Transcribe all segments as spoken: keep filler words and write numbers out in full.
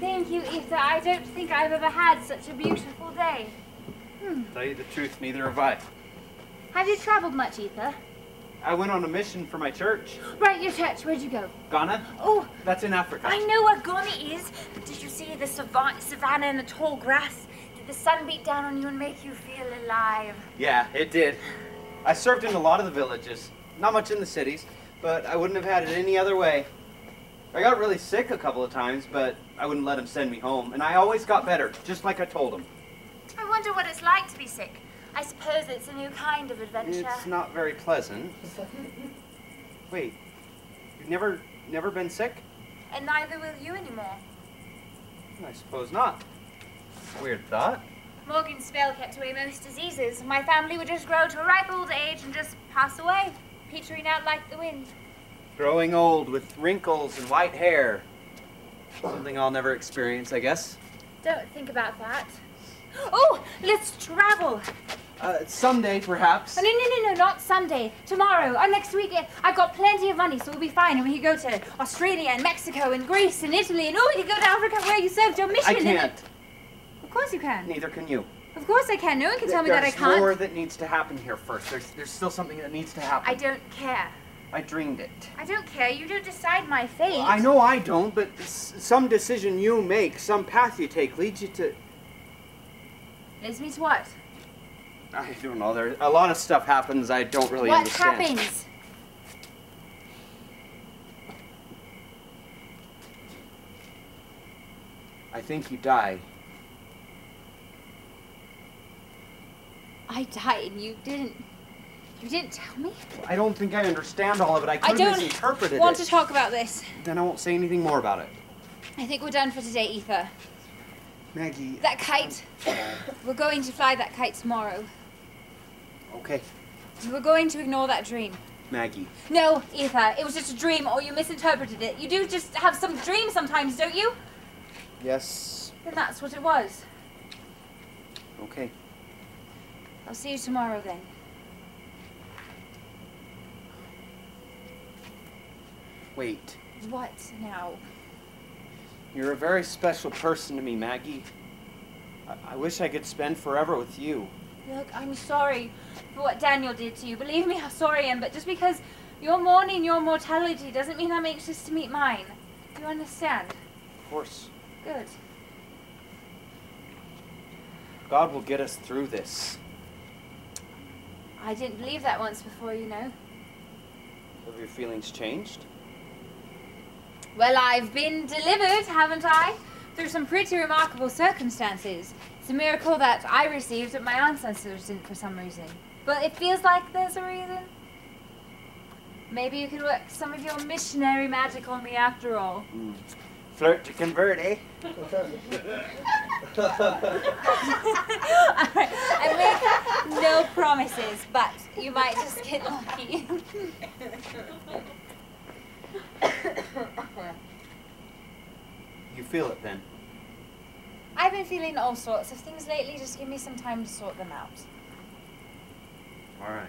Thank you, Ether. I don't think I've ever had such a beautiful day. Hmm. To tell you the truth, neither have I. Have you traveled much, Ether? I went on a mission for my church. Right, your church. Where'd you go? Ghana. Oh. That's in Africa. I know where Ghana is, but did you see the sav savannah and the tall grass? Did the sun beat down on you and make you feel alive? Yeah, it did. I served in a lot of the villages. Not much in the cities, but I wouldn't have had it any other way. I got really sick a couple of times, but I wouldn't let him send me home. And I always got better, just like I told him. I wonder what it's like to be sick. I suppose it's a new kind of adventure. It's not very pleasant. Wait, you've never, never been sick? And neither will you anymore. I suppose not. Weird thought. Morgan's spell kept away most diseases. My family would just grow to a ripe old age and just pass away, petering out like the wind. Growing old with wrinkles and white hair. Something I'll never experience, I guess. Don't think about that. Oh, let's travel. Uh, someday, perhaps. Oh, no, no, no, no, not someday. Tomorrow, or next week. I've got plenty of money, so we'll be fine. And we can go to Australia and Mexico and Greece and Italy. And oh, we can go to Africa where you served your mission. I can't. Of course you can. Neither can you. Of course I can. No one can tell me that I can't. There's more that needs to happen here first. There's, there's still something that needs to happen. I don't care. I dreamed it. I don't care. You don't decide my fate. Well, I know I don't, but s some decision you make, some path you take, leads you to... Leads me to what? I don't know. There, a lot of stuff happens I don't really what understand. What happens? I think you die. I died and you didn't... You didn't tell me? I don't think I understand all of it. I couldn't have misinterpreted it. I don't want to talk about this. Then I won't say anything more about it. I think we're done for today, Ether. Maggie... That kite. We're going to fly that kite tomorrow. Okay. We're going to ignore that dream. Maggie. No, Ether. It was just a dream or you misinterpreted it. You do just have some dreams sometimes, don't you? Yes. Then that's what it was. Okay. I'll see you tomorrow then. Wait. What now? You're a very special person to me, Maggie. I, I wish I could spend forever with you. Look, I'm sorry for what Daniel did to you. Believe me, how sorry I am, but just because you're mourning your mortality doesn't mean I'm anxious to meet mine. Do you understand? Of course. Good. God will get us through this. I didn't believe that once before, you know. Have your feelings changed? Well, I've been delivered, haven't I? Through some pretty remarkable circumstances. It's a miracle that I received that my ancestors didn't for some reason. But it feels like there's a reason. Maybe you could work some of your missionary magic on me after all. Mm. Flirt to convert, eh? Alright, I make no promises, but you might just get lucky. You feel it then? I've been feeling all sorts of things lately. Just give me some time to sort them out. All right.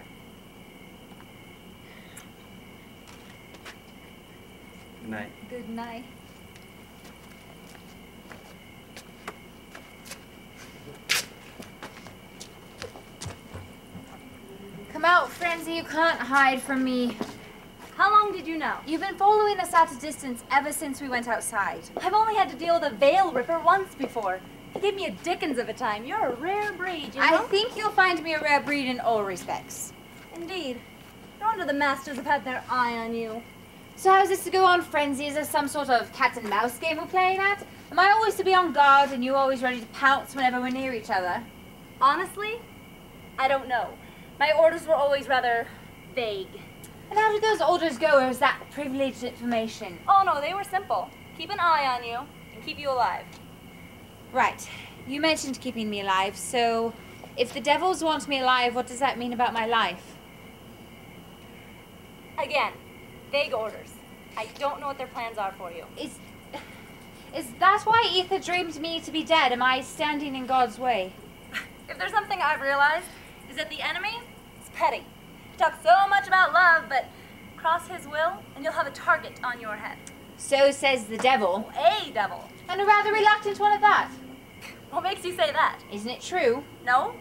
Good night. Good night. Come out, Frenzy. You can't hide from me. How long did you know? You've been following us at a distance ever since we went outside. I've only had to deal with a veil ripper once before. He gave me a dickens of a time. You're a rare breed, you know? I think you'll find me a rare breed in all respects. Indeed. No wonder the masters have had their eye on you. So how's this to go on, Frenzy? Is this some sort of cat and mouse game we're playing at? Am I always to be on guard and you always ready to pounce whenever we're near each other? Honestly, I don't know. My orders were always rather vague. And how did those orders go, or was that privileged information? Oh no, they were simple. Keep an eye on you, and keep you alive. Right. You mentioned keeping me alive, so if the devils want me alive, what does that mean about my life? Again, vague orders. I don't know what their plans are for you. Is, is that why Ether dreamed me to be dead? Am I standing in God's way? If there's something I've realized, is that the enemy is petty. Talk so much about love, but cross his will and you'll have a target on your head. So says the devil. A devil. And a rather reluctant one at that. What makes you say that? Isn't it true? No.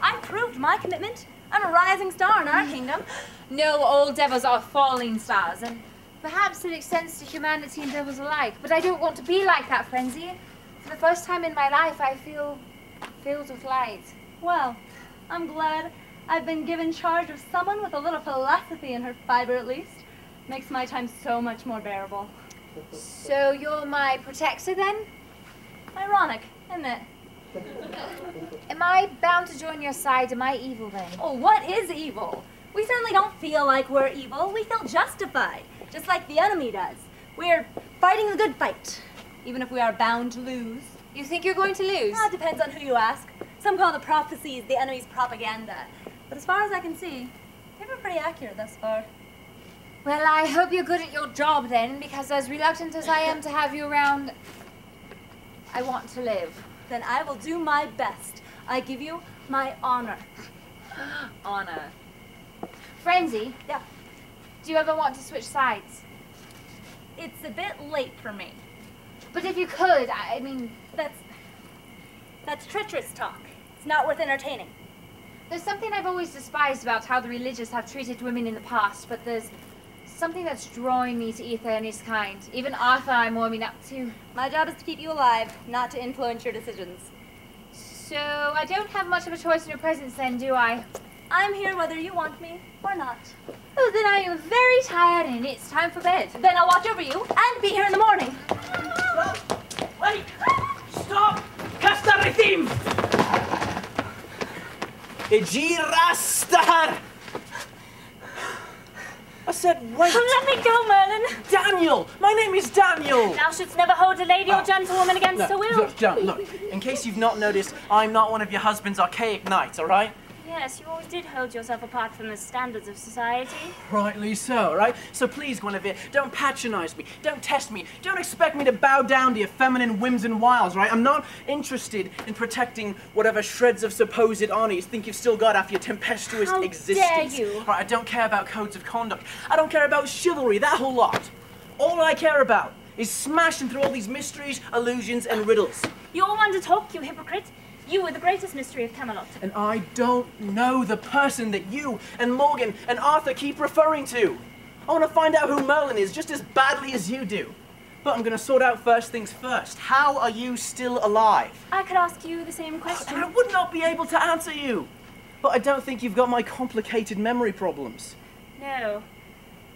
I proved my commitment. I'm a rising star in our kingdom. No, all devils are falling stars, and perhaps it extends to humanity and devils alike. But I don't want to be like that, Frenzy. For the first time in my life, I feel filled with light. Well, I'm glad I've been given charge of someone with a little philosophy in her fiber, at least. Makes my time so much more bearable. So you're my protector, then? Ironic, isn't it? Am I bound to join your side? Am I evil, then? Oh, what is evil? We certainly don't feel like we're evil. We feel justified, just like the enemy does. We're fighting the good fight, even if we are bound to lose. You think you're going to lose? Well, it depends on who you ask. Some call the prophecies the enemy's propaganda. But as far as I can see, they've been pretty accurate thus far. Well, I hope you're good at your job, then, because as reluctant as I am to have you around, I want to live. Then I will do my best. I give you my honor. Honor. Frenzy? Yeah. Do you ever want to switch sides? It's a bit late for me. But if you could, I mean, that's that's treacherous talk. It's not worth entertaining. There's something I've always despised about how the religious have treated women in the past, but there's something that's drawing me to Ether and his kind. Even Arthur I'm warming up to. My job is to keep you alive, not to influence your decisions. So I don't have much of a choice in your presence then, do I? I'm here whether you want me or not. Oh, then I am very tired and it's time for bed. Then I'll watch over you and be here in the morning. Wait! Stop! Cast everything! Girastar! I said, wait! Let me go, Merlin! Daniel! My name is Daniel! Thou shouldst never hold a lady or oh, gentlewoman against look, her will. Look, John, look, in case you've not noticed, I'm not one of your husband's archaic knights, all right? Yes, you always did hold yourself apart from the standards of society. Rightly so, right? So please, Guinevere, don't patronize me, don't test me, don't expect me to bow down to your feminine whims and wiles, right? I'm not interested in protecting whatever shreds of supposed honor you think you've still got after your tempestuous How existence. Dare you? Right, I don't care about codes of conduct. I don't care about chivalry, that whole lot. All I care about is smashing through all these mysteries, illusions, and riddles. You're one to talk, you hypocrite. You were the greatest mystery of Camelot. And I don't know the person that you and Morgan and Arthur keep referring to. I want to find out who Merlin is just as badly as you do. But I'm going to sort out first things first. How are you still alive? I could ask you the same question. I would not be able to answer you. But I don't think you've got my complicated memory problems. No.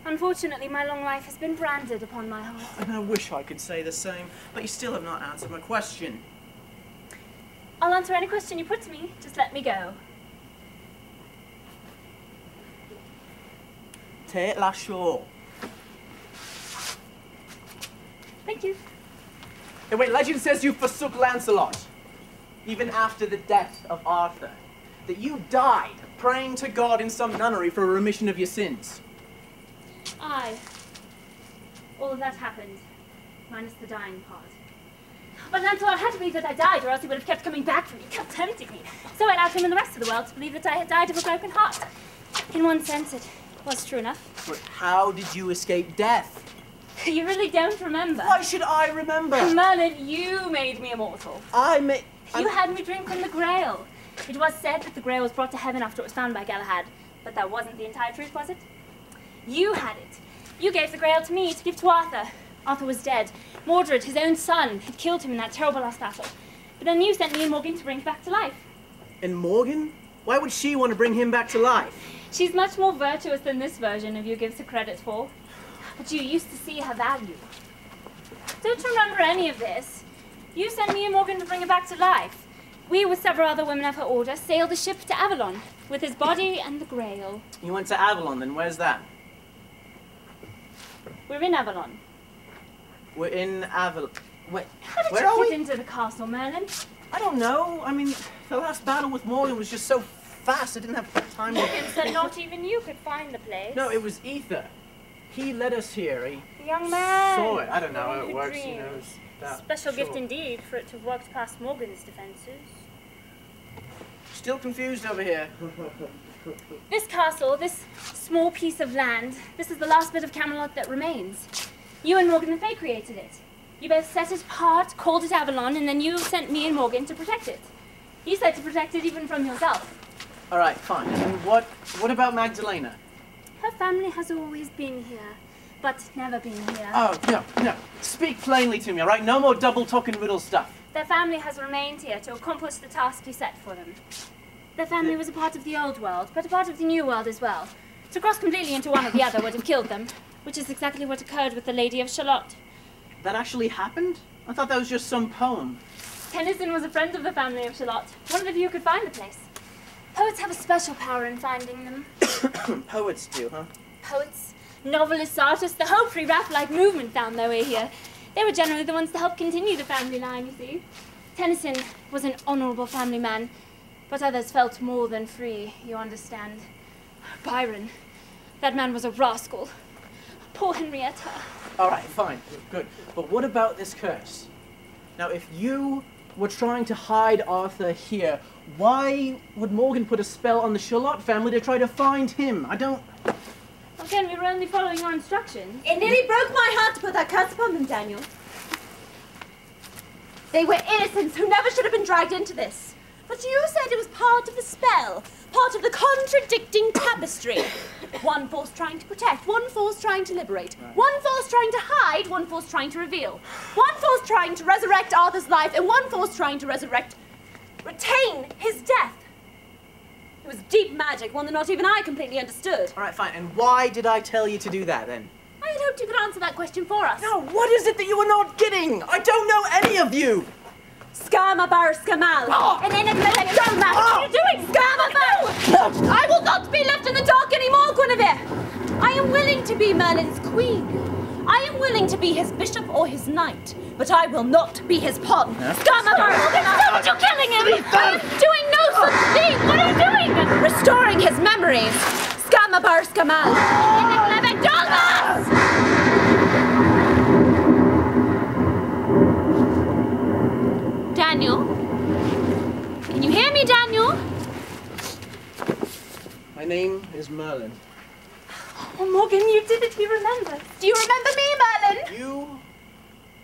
Unfortunately, my long life has been branded upon my heart. And I wish I could say the same, but you still have not answered my question. I'll answer any question you put to me. Just let me go. Te lascio. Thank you. Hey, wait, legend says you forsook Lancelot, even after the death of Arthur. That you died praying to God in some nunnery for a remission of your sins. Aye. All of that happened, minus the dying part. But Lancelot had to believe that I died, or else he would have kept coming back for me, kept tempting me. So I allowed him and the rest of the world to believe that I had died of a broken heart. In one sense, it was true enough. But how did you escape death? You really don't remember. Why should I remember? Merlin, you made me immortal. I made... You had me drink from the Grail. It was said that the Grail was brought to heaven after it was found by Galahad. But that wasn't the entire truth, was it? You had it. You gave the Grail to me to give to Arthur. Arthur was dead. Mordred, his own son, had killed him in that terrible last battle. But then you sent me and Morgan to bring him back to life. And Morgan? Why would she want to bring him back to life? She's much more virtuous than this version of you gives her credit for. But you used to see her value. Don't remember any of this. You sent me and Morgan to bring her back to life. We, with several other women of her order, sailed a ship to Avalon with his body and the Grail. You went to Avalon, then where's that? We're in Avalon. We're in Avalon. Wait, how did where you are get we? into the castle, Merlin? I don't know. I mean, the last battle with Morgan was just so fast, I didn't have time to... Morgan said not even you could find the place. No, it was Ether. He led us here. He the young man. Saw it. I don't know how it works. He knows that. Special sure. gift indeed for it to have worked past Morgan's defences. Still confused over here. This castle, this small piece of land, this is the last bit of Camelot that remains. You and Morgan Le Fay created it. You both set it apart, called it Avalon, and then you sent me and Morgan to protect it. He said to protect it even from himself. All right, fine. And what, what about Magdalena? Her family has always been here, but never been here. Oh, no, no. Speak plainly to me, all right? No more double talk and riddle stuff. Their family has remained here to accomplish the task we set for them. Their family was a part of the old world, but a part of the new world as well. To cross completely into one or the other would have killed them, which is exactly what occurred with the Lady of Shalott. That actually happened? I thought that was just some poem. Tennyson was a friend of the family of Shalott. One of the few could find the place. Poets have a special power in finding them. Poets do, huh? Poets, novelists, artists, the whole free rap-like movement found their way here. They were generally the ones to help continue the family line, you see. Tennyson was an honorable family man, but others felt more than free, you understand. Byron, that man was a rascal. Poor Henrietta. All right, fine, good. But what about this curse? Now, if you were trying to hide Arthur here, why would Morgan put a spell on the Shalott family to try to find him? I don't... Again, we were only following your instructions. It nearly broke my heart to put that curse upon them, Daniel. They were innocents who never should have been dragged into this. But you said it was part of the spell, part of the contradicting tapestry. One force trying to protect, one force trying to liberate, right. One force trying to hide, one force trying to reveal, one force trying to resurrect Arthur's life, and one force trying to resurrect, retain his death. It was deep magic, one that not even I completely understood. All right, fine, and why did I tell you to do that, then? I had hoped you could answer that question for us. Now, what is it that you are not getting? I don't know any of you! Scarambar, Scamal. Oh. And then Enigma, like, oh. What are you doing? Scarambar! No. I will not be left in the dark anymore, Guinevere! I am willing to be Merlin's queen. I am willing to be his bishop or his knight, but I will not be his pawn. No. Scarambar! Stop it! You're killing him! I am doing no such thing! What are you doing? Restoring his memories. Scarambar, Scamal. Enigma, like, Dolmas! Daniel? Can you hear me, Daniel? My name is Merlin. Oh, Morgan, you did it. You remember. Do you remember me, Merlin? You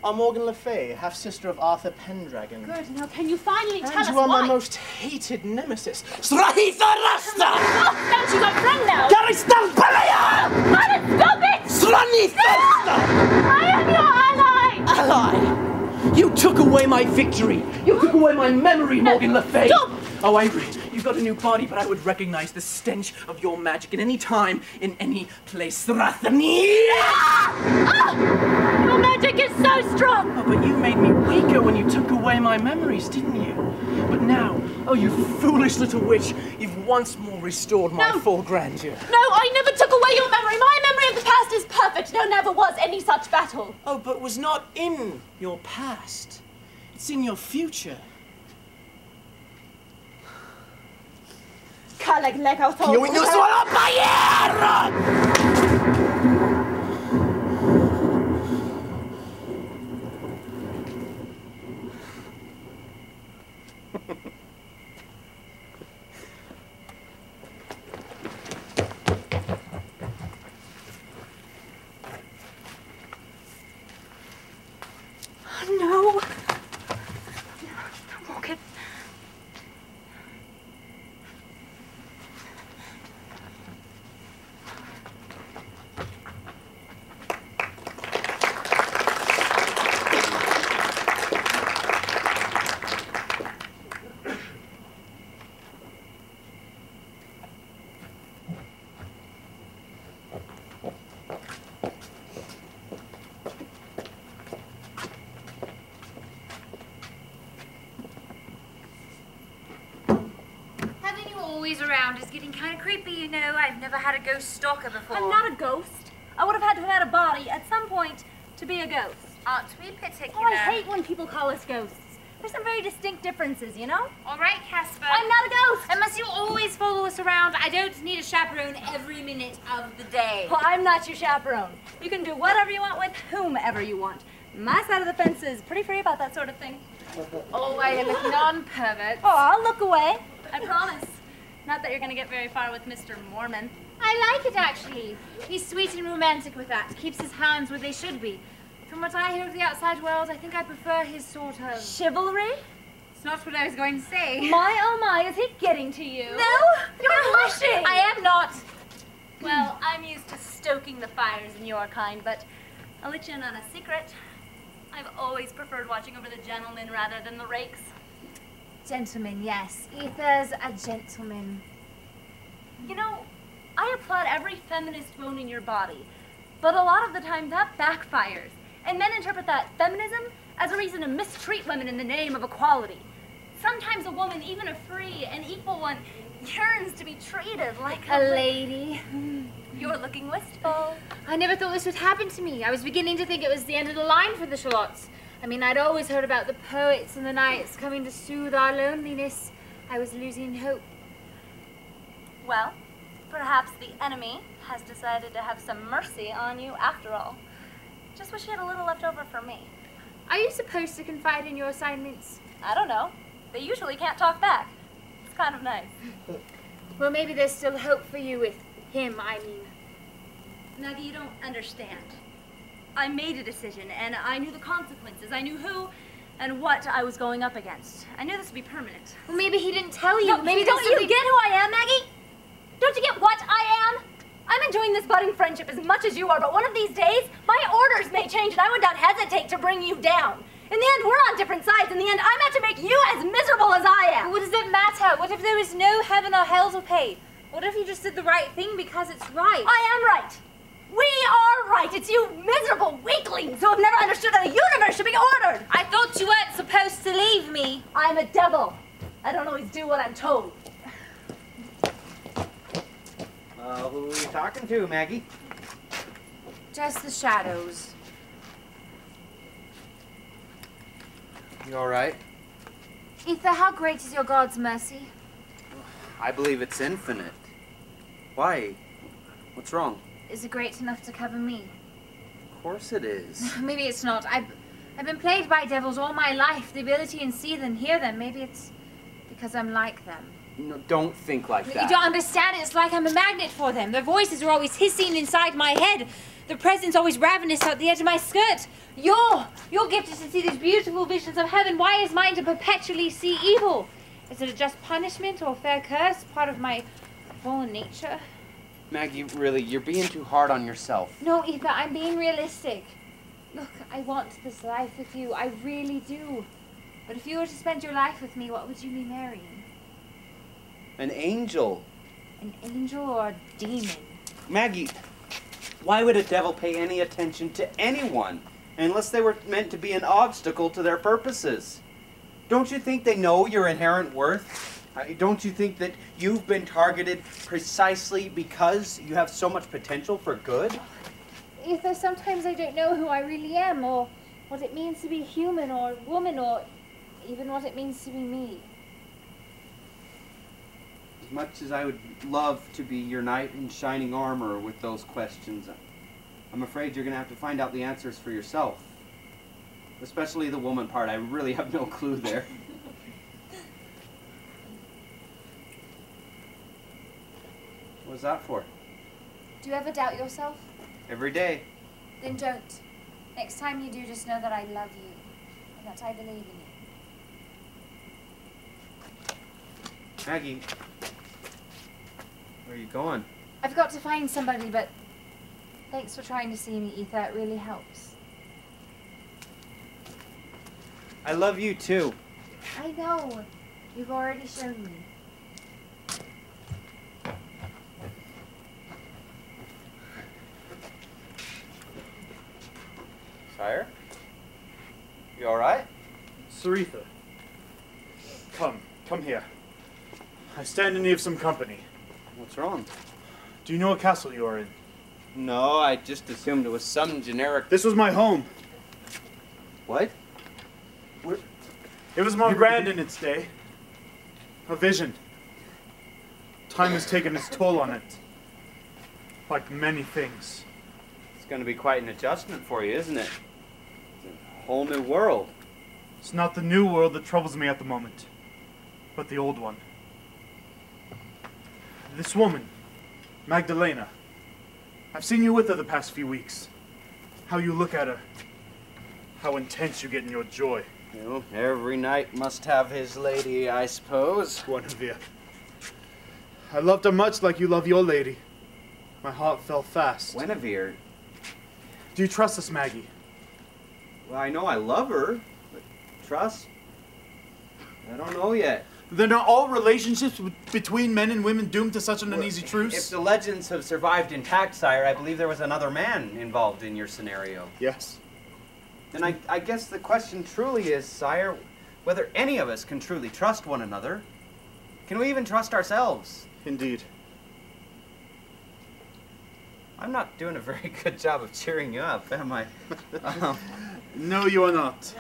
are Morgan Le Fay, half-sister of Arthur Pendragon. Good. Now, can you finally and tell us why? And you are why? my most hated nemesis, Strahinja Rasta! Oh, don't you got friend now? Garistan Palaya! Merlin, stop it! Strahinja Rasta! I am your ally! Ally? You took away my victory! You took away my memory, no. Morgan Le Fay! Stop! Oh, Avery, you've got a new body, but I would recognize the stench of your magic at any time, in any place. Strathania! Ah! Oh! Your magic is so strong! Oh, but you made me weaker when you took away my memories, didn't you? But now, oh, you foolish little witch, you've once more restored my no. full grandeur. No, I never took away your memory! My memory of the past is perfect! There never was any such battle! Oh, but was not in your past. It's in your future. No. Had a ghost stalker before. I'm not a ghost. I would have had to have had a body at some point to be a ghost. Aren't we particular? Oh, I hate when people call us ghosts. There's some very distinct differences, you know? All right, Casper. I'm not a ghost. Unless you always follow us around, I don't need a chaperone every minute of the day. Well, I'm not your chaperone. You can do whatever you want with whomever you want. My side of the fence is pretty free about that sort of thing. Oh, why you're looking on, pervert. Oh, I'll look away. I promise. Not that you're going to get very far with Mister Mormon. I like it, actually. He's sweet and romantic with that. Keeps his hands where they should be. From what I hear of the outside world, I think I prefer his sort of... Chivalry? It's not what I was going to say. My, oh my, is it getting to you? No, you're blushing. I am not. Well, I'm used to stoking the fires in your kind, but I'll let you in on a secret. I've always preferred watching over the gentlemen rather than the rakes. Gentlemen, yes. Ether's a gentleman. You know, I applaud every feminist bone in your body, but a lot of the time that backfires, and men interpret that feminism as a reason to mistreat women in the name of equality. Sometimes a woman, even a free and equal one, yearns to be treated like a, a lady. You're looking wistful. I never thought this would happen to me. I was beginning to think it was the end of the line for the Shalotts. I mean, I'd always heard about the poets and the knights coming to soothe our loneliness. I was losing hope. Well, perhaps the enemy has decided to have some mercy on you after all. Just wish you had a little left over for me. Are you supposed to confide in your assignments? I don't know. They usually can't talk back. It's kind of nice. Well, maybe there's still hope for you with him, I mean. Maggie, you don't understand. I made a decision, and I knew the consequences. I knew who and what I was going up against. I knew this would be permanent. Well, maybe he didn't tell you. No, maybe don't you get who I am, Maggie? Don't you get what I am? I'm enjoying this budding friendship as much as you are, but one of these days, my orders may change, and I would not hesitate to bring you down. In the end, we're on different sides. In the end, I'm out to make you as miserable as I am. What does it matter? What if there is no heaven or hell to pay? What if you just did the right thing because it's right? I am right. We are right. It's you miserable weaklings who have never understood how the universe should be ordered. I thought you weren't supposed to leave me. I'm a devil. I don't always do what I'm told. Uh, who are you talking to, Maggie? Just the shadows. You all right? Ether, how great is your God's mercy? I believe it's infinite. Why? What's wrong? Is it great enough to cover me? Of course it is. Maybe it's not. I've, I've been plagued by devils all my life. The ability to see them, hear them. Maybe it's because I'm like them. No, don't think like that. You don't understand. It's like I'm a magnet for them. Their voices are always hissing inside my head. Their presence always ravenous out the edge of my skirt. Your, your gift is to see these beautiful visions of heaven. Why is mine to perpetually see evil? Is it a just punishment or fair curse? Part of my fallen nature? Maggie, really, you're being too hard on yourself. No, Ether, I'm being realistic. Look, I want this life with you. I really do. But if you were to spend your life with me, what would you be marrying? An angel. An angel or a demon? Maggie, why would a devil pay any attention to anyone unless they were meant to be an obstacle to their purposes? Don't you think they know your inherent worth? Don't you think that you've been targeted precisely because you have so much potential for good? Ether, sometimes I don't know who I really am, or what it means to be human or woman, or even what it means to be me. As much as I would love to be your knight in shining armor with those questions, I'm afraid you're going to have to find out the answers for yourself. Especially the woman part. I really have no clue there. What was that for? Do you ever doubt yourself? Every day. Then don't. Next time you do, just know that I love you and that I believe in you. Maggie. Where are you going? I've got to find somebody, but thanks for trying to see me, Ether. It really helps. I love you, too. I know. You've already shown me. Sire? You all right? Saritha. Come. Come here. I stand in need of some company. What's wrong? Do you know what castle you are in? No, I just assumed it was some generic... This was my home. What? Where? It was Mordred in its day. A vision. Time has taken its toll on it. Like many things. It's going to be quite an adjustment for you, isn't it? It's a whole new world. It's not the new world that troubles me at the moment, but the old one. This woman, Magdalena. I've seen you with her the past few weeks. How you look at her. How intense you get in your joy. You know, every knight must have his lady, I suppose. One of you. I loved her much like you love your lady. My heart fell fast. Guinevere. Do you trust us, Maggie? Well, I know I love her, but trust? I don't know yet. Then are all relationships between men and women doomed to such an well, uneasy truce? If the legends have survived intact, sire, I believe there was another man involved in your scenario. Yes. Then I, I guess the question truly is, sire, whether any of us can truly trust one another. Can we even trust ourselves? Indeed. I'm not doing a very good job of cheering you up, am I? um. No, you are not.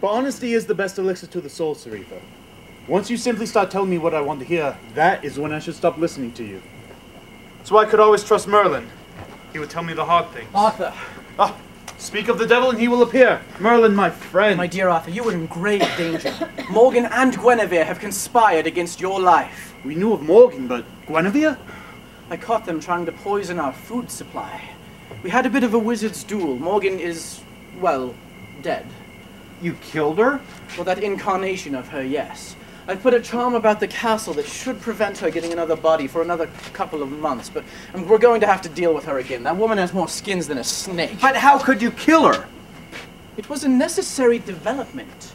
But honesty is the best elixir to the soul, Saritha. Once you simply start telling me what I want to hear, that is when I should stop listening to you. So I could always trust Merlin. He would tell me the hard things. Arthur! Ah, speak of the devil and he will appear. Merlin, my friend. My dear Arthur, you were in great danger. Morgan and Guinevere have conspired against your life. We knew of Morgan, but Guinevere? I caught them trying to poison our food supply. We had a bit of a wizard's duel. Morgan is, well, dead. You killed her? Well, that incarnation of her, yes. I've put a charm about the castle that should prevent her getting another body for another couple of months, but um, we're going to have to deal with her again. That woman has more skins than a snake. But how could you kill her? It was a necessary development.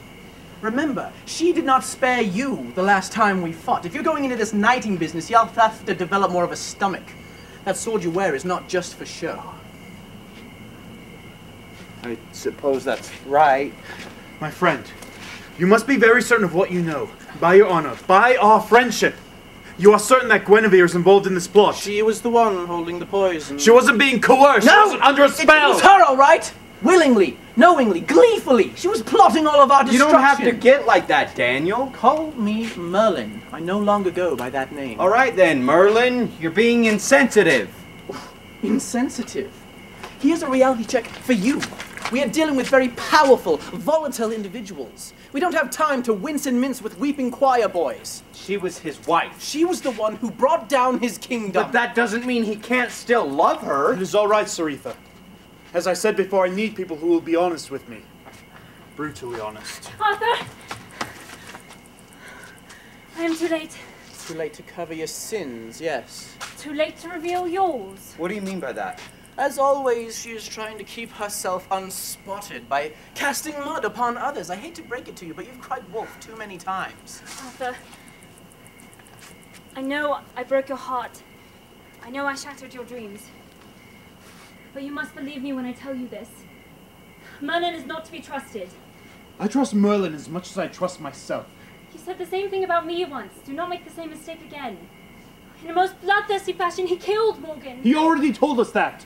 Remember, she did not spare you the last time we fought. If you're going into this knighting business, you'll have to develop more of a stomach. That sword you wear is not just for show. I suppose that's right. My friend, you must be very certain of what you know. By your honor, by our friendship, you are certain that Guinevere is involved in this plot. She was the one holding the poison. She wasn't being coerced. No! She wasn't under a spell. It was her, all right? Willingly, knowingly, gleefully. She was plotting all of our destruction. You don't have to get like that, Daniel. Call me Merlin. I no longer go by that name. All right then, Merlin. You're being insensitive. Insensitive? Here's a reality check for you. We are dealing with very powerful, volatile individuals. We don't have time to wince and mince with weeping choir boys. She was his wife. She was the one who brought down his kingdom. But that doesn't mean he can't still love her. It is all right, Saritha. As I said before, I need people who will be honest with me. Brutally honest. Arthur! I am too late. Too late to cover your sins, yes. Too late to reveal yours. What do you mean by that? As always, she is trying to keep herself unspotted by casting mud upon others. I hate to break it to you, but you've cried wolf too many times. Arthur, I know I broke your heart. I know I shattered your dreams. But you must believe me when I tell you this. Merlin is not to be trusted. I trust Merlin as much as I trust myself. You said the same thing about me once. Do not make the same mistake again. In the most bloodthirsty fashion, he killed Morgan. He already told us that.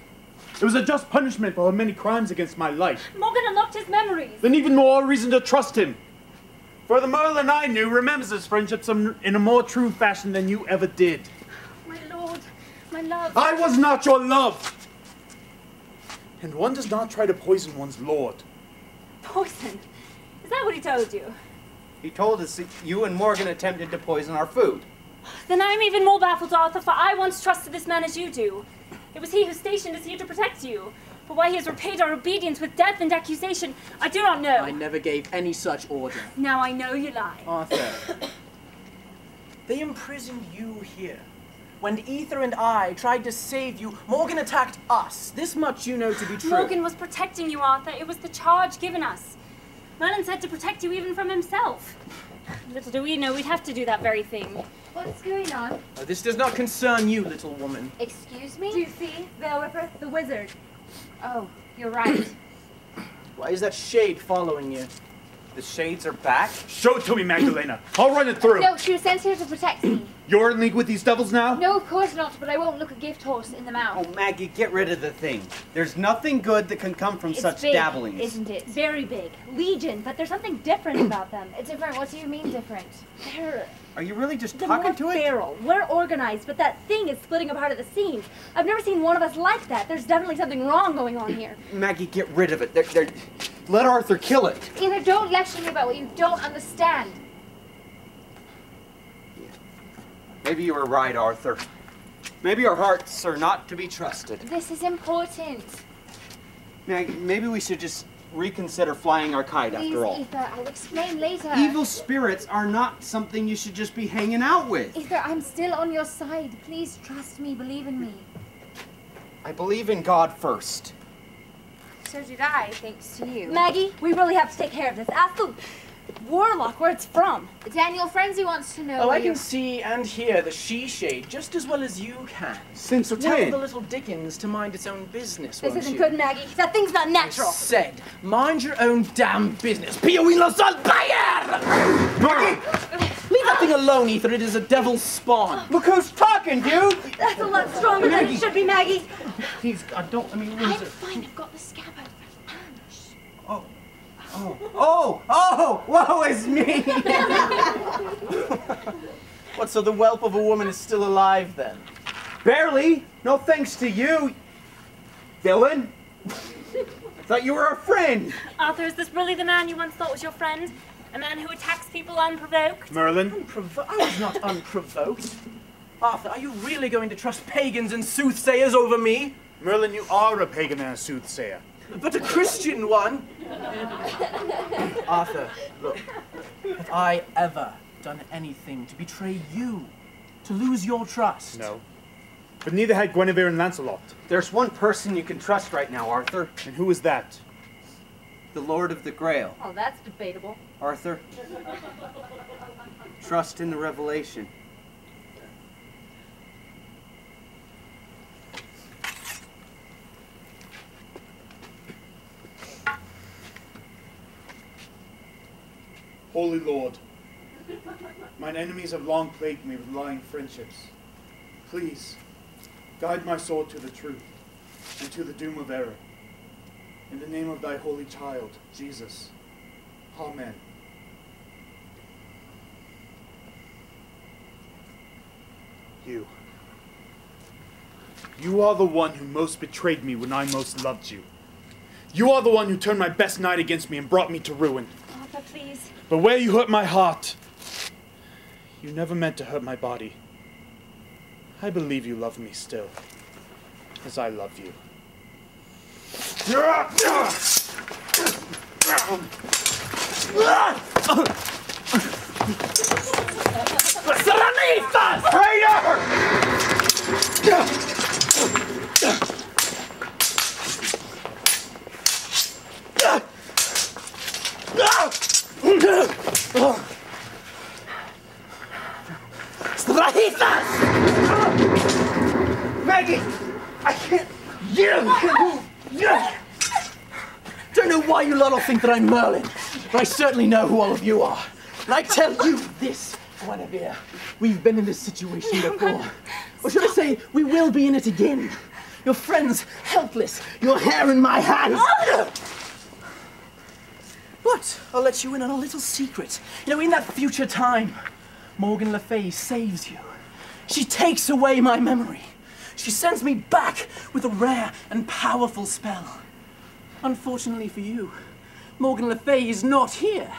It was a just punishment for her many crimes against my life. Morgan unlocked his memories. Then even more reason to trust him. For the Merlin I knew remembers his friendships in a more true fashion than you ever did. My lord, my love. I was not your love. And one does not try to poison one's lord. Poison? Is that what he told you? He told us that you and Morgan attempted to poison our food. Then I am even more baffled, Arthur, for I once trusted this man as you do. It was he who stationed us here to protect you. But why he has repaid our obedience with death and accusation, I do not know. I never gave any such order. Now I know you lie. Arthur, they imprisoned you here. When Ether and I tried to save you, Morgan attacked us. This much you know to be true. Morgan was protecting you, Arthur. It was the charge given us. Merlin said to protect you even from himself. Little do we know we'd have to do that very thing. What's going on? Oh, this does not concern you, little woman. Excuse me? Do you see? Veilwhipper, the wizard. Oh, you're right. Why is that shade following you? The shades are back? Show it to me, Magdalena. I'll run it through. Uh, no, she was sent here to protect me. You're in league with these devils now? No, of course not, but I won't look a gift horse in the mouth. Oh, Maggie, get rid of the thing. There's nothing good that can come from it's such big, dabblings. Isn't it? Very big. Legion, but there's something different about them. Different? What do you mean different? They're... Are you really just they're talking to it? Feral. We're organized, but that thing is splitting apart at the seams. I've never seen one of us like that. There's definitely something wrong going on here. Maggie, get rid of it. They're, they're... Let Arthur kill it. Either don't lecture me about what you don't understand. Maybe you were right, Arthur. Maybe our hearts are not to be trusted. This is important. Now, maybe we should just reconsider flying our kite. Please, after all. Ether, I'll explain later. Evil spirits are not something you should just be hanging out with. Ether, I'm still on your side. Please trust me, believe in me. I believe in God first. So did I, thanks to you. Maggie, we really have to take care of this. Ask the warlock where it's from. Daniel, Frenzy wants to know. Oh, I can see and hear the she-shade just as well as you can. Since we're ten. Tell the little Dickens to mind its own business, This isn't you? Good, Maggie. That thing's not natural. I said, mind your own damn business. Pia Winlos on fire! Leave that thing alone, Ether. It is a devil's spawn. Look who's talking, dude! That's a lot stronger Maggie. Than it should be, Maggie. Please, God, don't let me lose I'm it. Fine. I've got the scabbard. Oh. Oh. Oh. Oh. Woe is me. What, so the whelp of a woman is still alive, then? Barely. No thanks to you, villain. I thought you were a friend. Arthur, is this really the man you once thought was your friend? A man who attacks people unprovoked? Merlin? Unprovo I was not unprovoked. Arthur, are you really going to trust pagans and soothsayers over me? Merlin, you are a pagan and a soothsayer. But a Christian one! Arthur, look. Have I ever done anything to betray you? To lose your trust? No. But neither had Guinevere and Lancelot. There's one person you can trust right now, Arthur. And who is that? The Lord of the Grail. Oh, that's debatable. Arthur, trust in the revelation. Holy Lord, mine enemies have long plagued me with lying friendships. Please, guide my soul to the truth and to the doom of error. In the name of thy holy child, Jesus. Amen. You. You are the one who most betrayed me when I most loved you. You are the one who turned my best knight against me and brought me to ruin. Arthur, please. But where you hurt my heart, you never meant to hurt my body. I believe you love me still, as I love you. Saritha! Traitor! Strahinja! Maggie! I can't... You can't move! Yeah. Don't know why you lot all think that I'm Merlin, but I certainly know who all of you are. And I tell you this, Guinevere, we've been in this situation before. Or should I say, we will be in it again. Your friends helpless, your hair in my hands. But I'll let you in on a little secret. You know, in that future time, Morgan Le Fay saves you. She takes away my memory. She sends me back with a rare and powerful spell. Unfortunately for you, Morgan Le Fay is not here.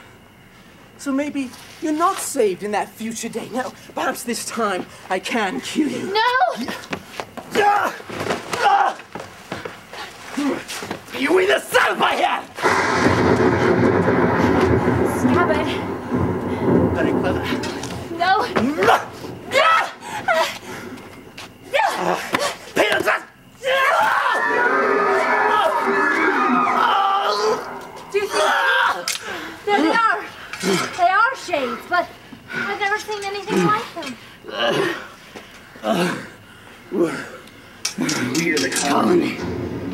So maybe you're not saved in that future day. Now, perhaps this time I can kill you. No! Yeah. Ah. Ah. You either sell my head! Stab it. Very clever. No! No. Yeah. Ah. Peter! Do you think? There they are. They are shades, but I've never seen anything like them. We're the colony.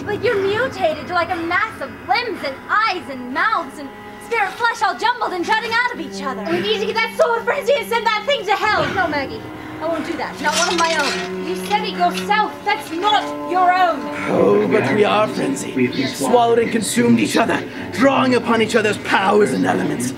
But you're mutated to like a mass of limbs and eyes and mouths and spirit flesh all jumbled and jutting out of each other. And we need to get that sword, Frenzy, and send that thing to hell. No, Maggie. I won't do that. Not one of my own. You said it yourself. That's not your own. Oh, but we are, Frenzy. We swallowed and consumed each other, drawing upon each other's powers and elements.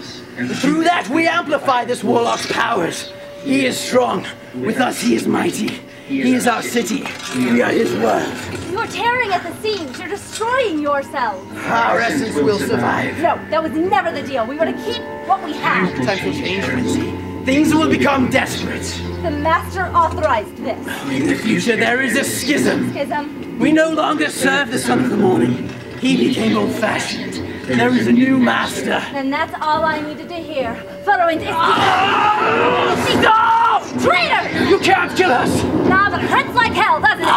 Through that, we amplify this warlock's powers. He is strong. With us, he is mighty. He is our city. We are his world. You are tearing at the seams. You're destroying yourselves. Our essence will survive. No, that was never the deal. We were to keep what we had. Time for change, Frenzy. Things will become desperate. The master authorized this. In the future, there is a schism. Schism? We no longer serve the Son of the Morning. He became old-fashioned. There is a new master. And that's all I needed to hear. Furrowing is... Oh, stop! Traitor! You can't kill us! Nah, but it hurts like hell, doesn't it?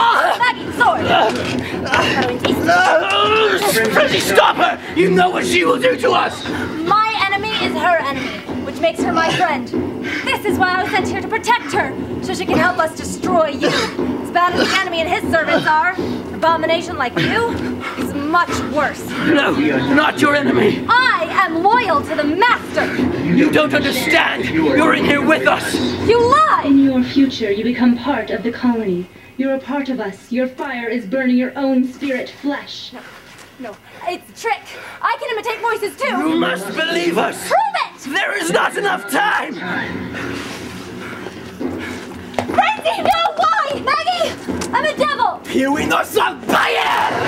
Fucking sword! Furrowing is... Frenzy, stop her! You know what she will do to us! My enemy is her enemy, which makes her my friend. This is why I was sent here to protect her, so she can help us destroy you. As bad as the enemy and his servants are, abomination like you is much worse. No, not your enemy. I am loyal to the master. You don't understand. You're in here with us. You lie. In your future, you become part of the colony. You're a part of us. Your fire is burning your own spirit flesh. No, no, it's a trick. I can imitate voices too. You must believe us. Prove it. There is not enough time. Crazy, no, why? Maggie! I'm a devil! Here we not some fire! Para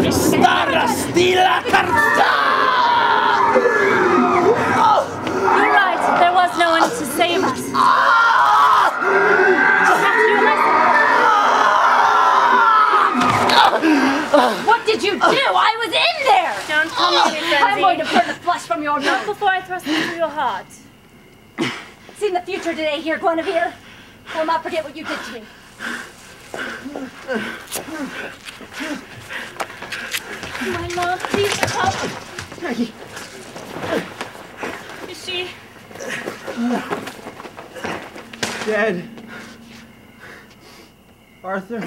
estar la carta! You're right, there was no one to save us. You'll have to do a lesson. What did you do? I was in there! Don't call me, Frenzy. I'm going to burn the flesh from your mouth before I thrust it through your heart. Seen the future today here, Guinevere. I'll not forget what you did to me. My mom, please help. Maggie. Is she... dead? Arthur?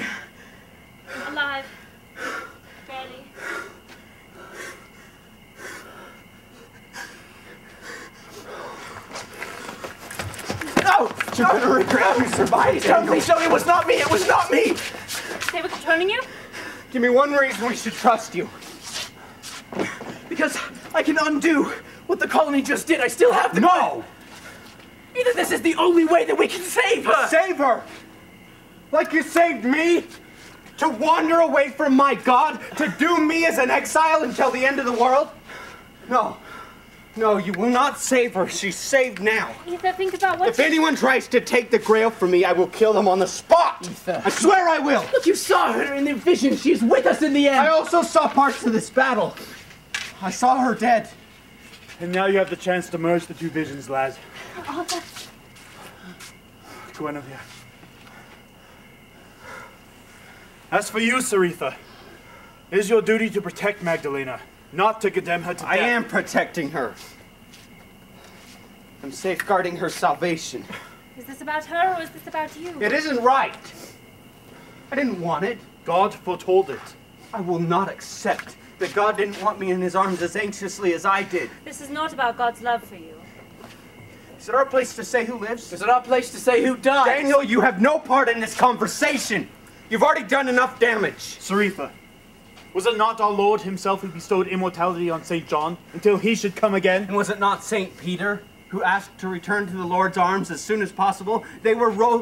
Alive. Barely. No! You're going to regret you survived. Tell me, tell me, it was not me, it was not me! They were controlling you? Give me one reason we should trust you. Because I can undo what the colony just did. I still have the... No! Either this is the only way that we can save her! Save her? Like you saved me? To wander away from my God? To doom me as an exile until the end of the world? No. No, you will not save her. She's saved now. Ether, think about what... If you... anyone tries to take the grail from me, I will kill them on the spot! Ether. I swear I will! Look, you saw her in the vision. She's with us in the end. I also saw parts of this battle. I saw her dead. And now you have the chance to merge the two visions, lad. Arthur. Guinevere. As for you, Saritha, it is your duty to protect Magdalena. Not to condemn her to death. I am protecting her. I'm safeguarding her salvation. Is this about her or is this about you? It isn't right. I didn't want it. God foretold it. I will not accept that God didn't want me in his arms as anxiously as I did. This is not about God's love for you. Is it our place to say who lives? Is it our place to say who dies? Daniel, you have no part in this conversation. You've already done enough damage. Saritha. Was it not our Lord himself who bestowed immortality on Saint John until he should come again? And was it not Saint Peter who asked to return to the Lord's arms as soon as possible? They were robed.